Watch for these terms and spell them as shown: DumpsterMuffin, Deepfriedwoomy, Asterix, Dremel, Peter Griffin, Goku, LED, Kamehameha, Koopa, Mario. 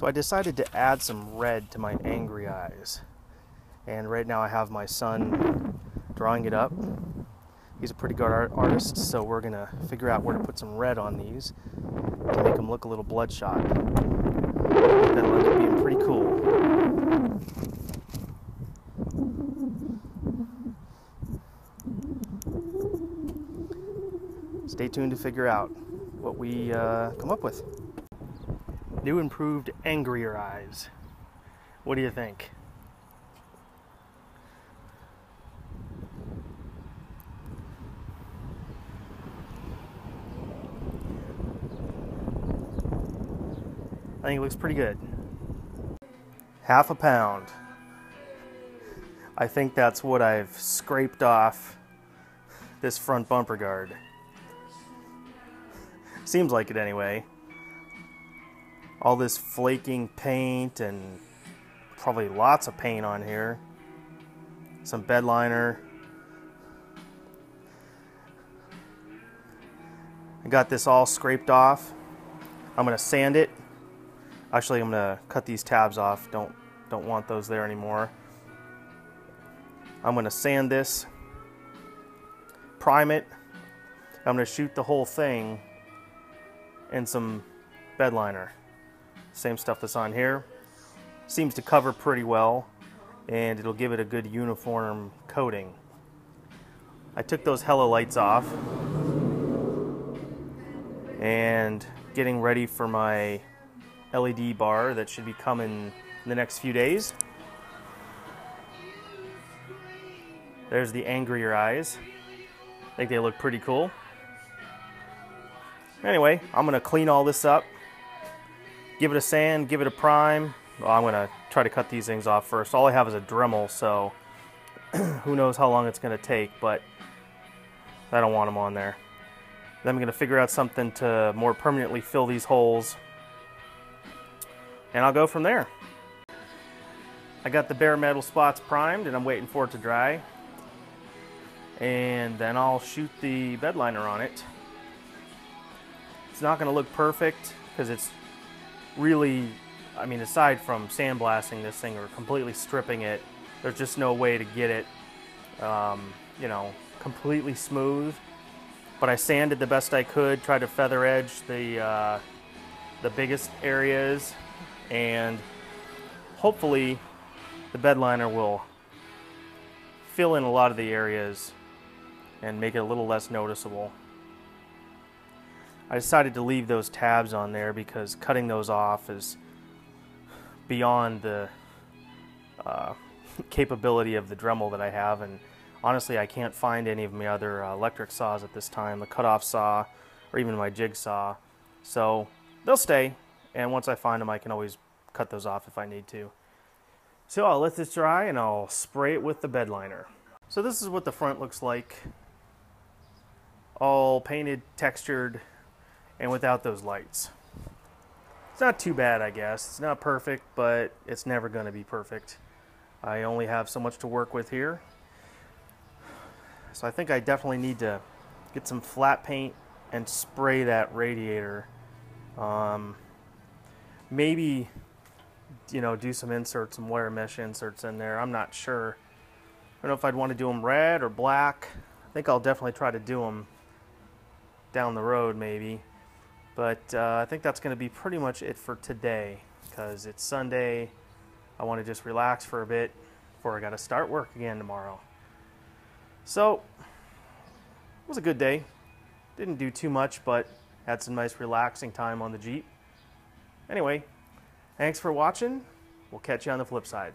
So I decided to add some red to my angry eyes. And right now I have my son drawing it up. He's a pretty good artist, so we're going to figure out where to put some red on these to make them look a little bloodshot. I think that'll end up being pretty cool. Stay tuned to figure out what we come up with. New improved angrier eyes. What do you think? I think it looks pretty good. Half a pound. I think that's what I've scraped off this front bumper guard. Seems like it anyway. All this flaking paint and probably lots of paint on here. Some bed liner. I got this all scraped off. I'm gonna sand it. Actually, I'm gonna cut these tabs off. Don't want those there anymore. I'm gonna sand this, prime it. I'm gonna shoot the whole thing and some bed liner. Same stuff that's on here. Seems to cover pretty well, and it'll give it a good uniform coating. I took those hella lights off, and getting ready for my LED bar that should be coming in the next few days. There's the angrier eyes. I think they look pretty cool. Anyway, I'm gonna clean all this up, give it a sand, give it a prime. Well, I'm gonna try to cut these things off first. All I have is a Dremel, so who knows how long it's gonna take, but I don't want them on there. Then I'm gonna figure out something to more permanently fill these holes, and I'll go from there. I got the bare metal spots primed, and I'm waiting for it to dry, and then I'll shoot the bed liner on it. It's not going to look perfect because it's really, I mean, aside from sandblasting this thing or completely stripping it, there's just no way to get it, you know, completely smooth. But I sanded the best I could, tried to feather edge the biggest areas, and hopefully the bed liner will fill in a lot of the areas and make it a little less noticeable. I decided to leave those tabs on there because cutting those off is beyond the capability of the Dremel that I have, and honestly I can't find any of my other electric saws at this time, the cutoff saw or even my jigsaw. So they'll stay, and once I find them I can always cut those off if I need to. So I'll let this dry and I'll spray it with the bed liner. So this is what the front looks like, all painted, textured, and without those lights. It's not too bad, I guess. It's not perfect, but it's never gonna be perfect. I only have so much to work with here. So I think I definitely need to get some flat paint and spray that radiator. Maybe, you know, do some inserts, some wire mesh inserts in there. I'm not sure. I don't know if I'd want to do them red or black. I think I'll definitely try to do them down the road maybe. But I think that's going to be pretty much it for today, because it's Sunday. I want to just relax for a bit before I got to start work again tomorrow. So it was a good day. Didn't do too much, but had some nice relaxing time on the Jeep. Anyway, thanks for watching. We'll catch you on the flip side.